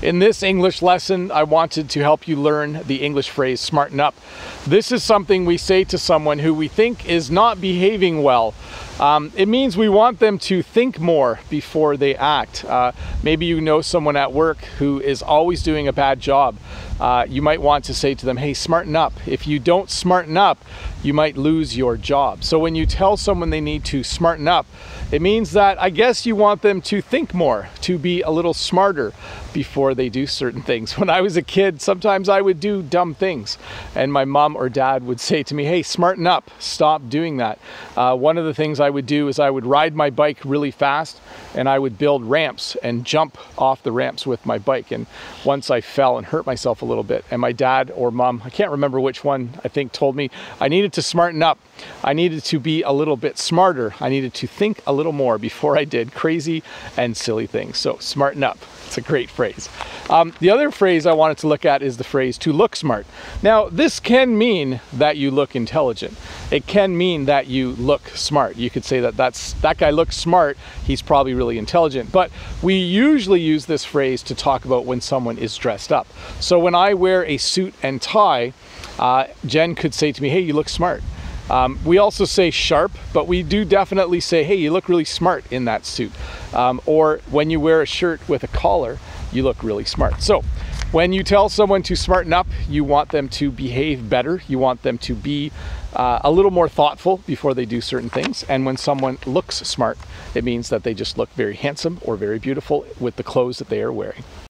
In this English lesson, I wanted to help you learn the English phrase, smarten up. This is something we say to someone who we think is not behaving well. It means we want them to think more before they act. Maybe you know someone at work who is always doing a bad job. You might want to say to them, hey, smarten up. If you don't smarten up, you might lose your job. So when you tell someone they need to smarten up, it means that I guess you want them to think more, to be a little smarter before they do certain things. When I was a kid, sometimes I would do dumb things and my mom or dad would say to me, hey, smarten up, stop doing that. One of the things I would do is I would ride my bike really fast and I would build ramps and jump off the ramps with my bike. And once I fell and hurt myself a little bit, and my dad or mom, I can't remember which one, I think told me I needed to smarten up. I needed to be a little bit smarter. I needed to think a little more before I did crazy and silly things. So smarten up. It's a great phrase. The other phrase I wanted to look at is the phrase to look smart. Now, this can mean that you look intelligent. It can mean that you look smart. You could say that guy looks smart. He's probably really intelligent. But we usually use this phrase to talk about when someone is dressed up. So when I wear a suit and tie, Jen could say to me, hey, you look smart. We also say sharp, but we do definitely say, hey, you look really smart in that suit. Or when you wear a shirt with a collar, you look really smart. So when you tell someone to smarten up, you want them to behave better. You want them to be a little more thoughtful before they do certain things. And when someone looks smart, it means that they just look very handsome or very beautiful with the clothes that they are wearing.